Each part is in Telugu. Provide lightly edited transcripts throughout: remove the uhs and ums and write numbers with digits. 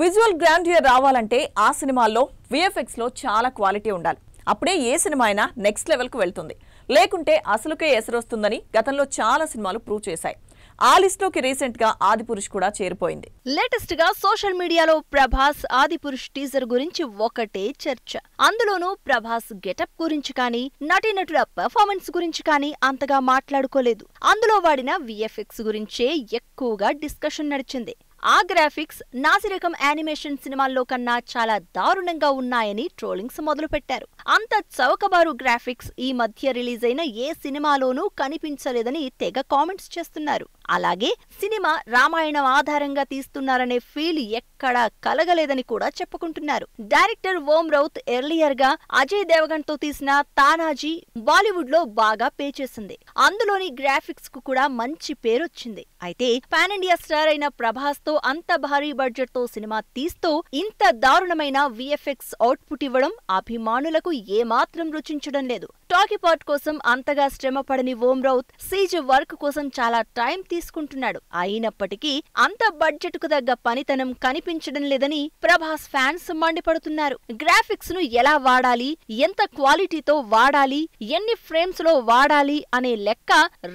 విజువల్ గ్రాండియర్ రావాలంటే ఆ సినిమాల్లో విఎఫ్ఎక్స్ లో చాలా క్వాలిటీ ఉండాలి. అప్పుడే ఏ సినిమా అయినా నెక్స్ట్ లెవెల్ కు వెళ్తుంది. లేకుంటే అసలుకే ఎసరొస్తుందని గతంలో చాలా సినిమాలు ప్రూవ్ చేశాయి. ఆ లిస్ట్ లోకి రీసెంట్ గా ఆదిపురుష్ కూడా చేరిపోయింది. లేటెస్ట్ గా సోషల్ మీడియాలో ప్రభాస్ ఆదిపురుష్ టీజర్ గురించి ఒకటే చర్చ. అందులోనూ ప్రభాస్ గెటప్ గురించి కానీ నటీనటుల పెర్ఫార్మెన్స్ గురించి కానీ అంతగా మాట్లాడుకోలేదు. అందులో వాడిన విఎఫ్ఎక్స్ గురించే ఎక్కువగా డిస్కషన్ నడిచింది. ఆ గ్రాఫిక్స్ నాసిరకం యానిమేషన్ సినిమాల్లో కన్నా చాలా దారుణంగా ఉన్నాయని ట్రోలింగ్స్ మొదలుపెట్టారు. అంత చౌకబారు గ్రాఫిక్స్ ఈ మధ్య రిలీజ్ అయిన ఏ సినిమాలోనూ కనిపించలేదని తెగ కామెంట్స్ చేస్తున్నారు. అలాగే సినిమా రామాయణం ఆధారంగా తీస్తున్నారనే ఫీల్ ఎక్కడా కలగలేదని కూడా చెప్పుకుంటున్నారు. డైరెక్టర్ ఓం రౌత్ ఎర్లియర్ గా అజయ్ దేవగన్ తో తీసిన తానాజీ బాలీవుడ్ లో బాగా పే చేసింది. అందులోని గ్రాఫిక్స్ కు కూడా మంచి పేరొచ్చింది. అయితే పాన్ ఇండియా స్టార్ అయిన ప్రభాస్ తో అంత భారీ బడ్జెట్ తో సినిమా తీస్తూ ఇంత దారుణమైన విఎఫ్ఎక్స్ అవుట్పుట్ ఇవ్వడం అభిమానులకు ఏమాత్రం రుచించడం లేదు. టాకీ పార్ట్ కోసం అంతగా శ్రమ పడని ఓం రౌత్ సీజ్ వర్క్ కోసం చాలా టైం తీసుకుంటున్నాడు. అయినప్పటికీ అంత బడ్జెట్ కు తగ్గ పనితనం కనిపించడం లేదని ప్రభాస్ ఫ్యాన్స్ మండిపడుతున్నారు. గ్రాఫిక్స్ ను ఎలా వాడాలి, ఎంత క్వాలిటీతో వాడాలి, ఎన్ని ఫ్రేమ్స్ లో వాడాలి అనే లెక్క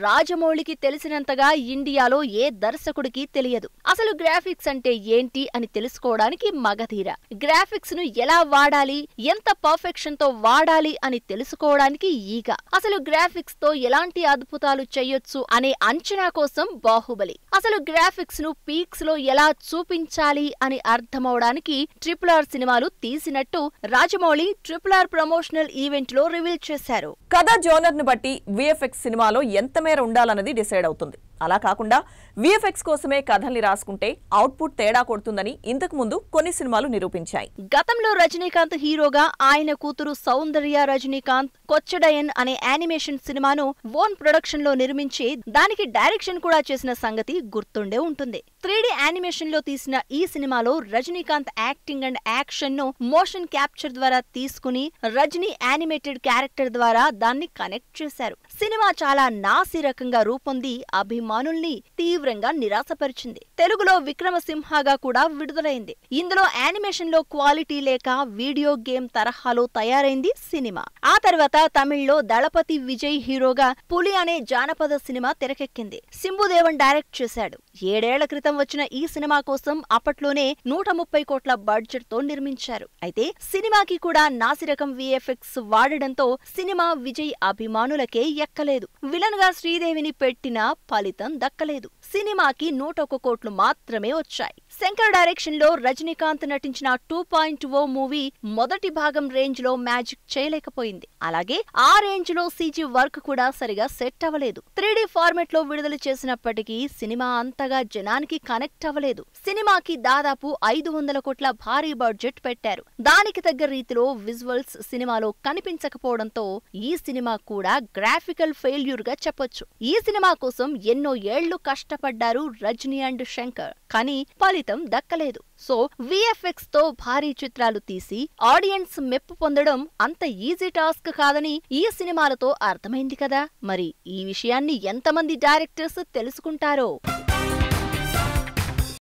రాజమౌళికి తెలిసినంతగా ఇండియాలో ఏ దర్శకుడికి తెలియదు. అసలు గ్రాఫిక్స్ అంటే ఏంటి అని తెలుసుకోవడానికి మగధీర. గ్రాఫిక్స్ ను ఎలా వాడాలి, ఎంత పర్ఫెక్షన్ తో వాడాలి అని తెలుసుకోవడానికి ఈగ. అసలు గ్రాఫిక్స్ తో ఎలాంటి అద్భుతాలు చేయొచ్చు అనే అంచనా కోసం బాహుబలి. అసలు గ్రాఫిక్స్ ను పీక్స్ లో ఎలా చూపించాలి అని అర్థమవడానికి RRR సినిమాలు తీసినట్టు రాజమౌళి RRR ప్రమోషనల్ ఈవెంట్ లో రివీల్ చేశారు. కథ జోనర్ ను బట్టి విఎఫ్ఎక్స్ సినిమాలో ఎంత మేర ఉండాలన్నది డిసైడ్ అవుతుంది. అలా కాకుండా విఎఫ్ఎక్స్ కోసమే కథల్ని రాసుకుంటే అవుట్పుట్ తేడా కొడుతుందని ఇంతకు ముందు కొన్ని సినిమాలు నిరూపించాయి. గతంలో రజనీకాంత్ హీరోగా, ఆయన కూతురు సౌందర్య రజనీకాంత్ కొచ్చడయన్ అనే యానిమేషన్ సినిమాను ఓన్ ప్రొడక్షన్ లో నిర్మించి దానికి డైరెక్షన్ కూడా చేసిన సంగతి గుర్తుండే ఉంటుంది. 3D యానిమేషన్ లో తీసిన ఈ సినిమాలో రజనీకాంత్ యాక్టింగ్ అండ్ యాక్షన్ ను మోషన్ క్యాప్చర్ ద్వారా తీసుకుని రజనీ యానిమేటెడ్ క్యారెక్టర్ ద్వారా దాన్ని కనెక్ట్ చేశారు. సినిమా చాలా నాసిరకంగా రూపొంది అభిమానుల్ని తీవ్రంగా నిరాశపరిచింది. తెలుగులో విక్రమసింహాగా కూడా విడుదలైంది. ఇందులో యానిమేషన్ లో క్వాలిటీ లేక వీడియో గేమ్ తరహాలో తయారైంది సినిమా. ఆ తర్వాత తమిళ్లో దళపతి విజయ్ హీరోగా పులి అనే జానపద సినిమా తెరకెక్కింది. సింబు దేవన్ డైరెక్ట్ చేశాడు. 7 ఏళ్ల క్రితం వచ్చిన ఈ సినిమా కోసం అప్పట్లోనే 130 కోట్ల బడ్జెట్ తో నిర్మించారు. అయితే సినిమాకి కూడా నాసిరకం విఎఫ్ఎక్స్ వాడడంతో సినిమా విజయ్ అభిమానులకే ఎక్కలేదు. విలన్ గా శ్రీదేవిని పెట్టినా ఫలితం దక్కలేదు. సినిమాకి 101 కోట్లు మాత్రమే వచ్చాయి. శంకర్ డైరెక్షన్ లో రజనీకాంత్ నటించిన 2.0 మూవీ మొదటి భాగం రేంజ్ లో మ్యాజిక్ చేయలేకపోయింది. అలాగే ఆ రేంజ్ లో సీజీ వర్క్ కూడా సరిగా సెట్ అవ్వలేదు. 3D ఫార్మెట్ లో విడుదల చేసినప్పటికీ సినిమా అంతగా జనానికి కనెక్ట్ అవ్వలేదు. సినిమాకి దాదాపు 500 కోట్ల భారీ బడ్జెట్ పెట్టారు. దానికి తగ్గ రీతిలో విజువల్స్ సినిమాలో కనిపించకపోవడంతో ఈ సినిమా కూడా గ్రాఫికల్ ఫెయిల్యూర్ గా చెప్పొచ్చు. ఈ సినిమా కోసం ఎన్నో ఏళ్లు కష్టపడ్డారు రజనీ అండ్ శంకర్, కానీ ఫలితం దక్కలేదు. సో విఎఫ్ఎక్స్ తో భారీ చిత్రాలు తీసి ఆడియన్స్ మెప్పు పొందడం అంత ఈజీ టాస్క్ కాదని ఈ సినిమాలతో అర్థమైంది కదా. మరి ఈ విషయాన్ని ఎంతమంది డైరెక్టర్స్ తెలుసుకుంటారో.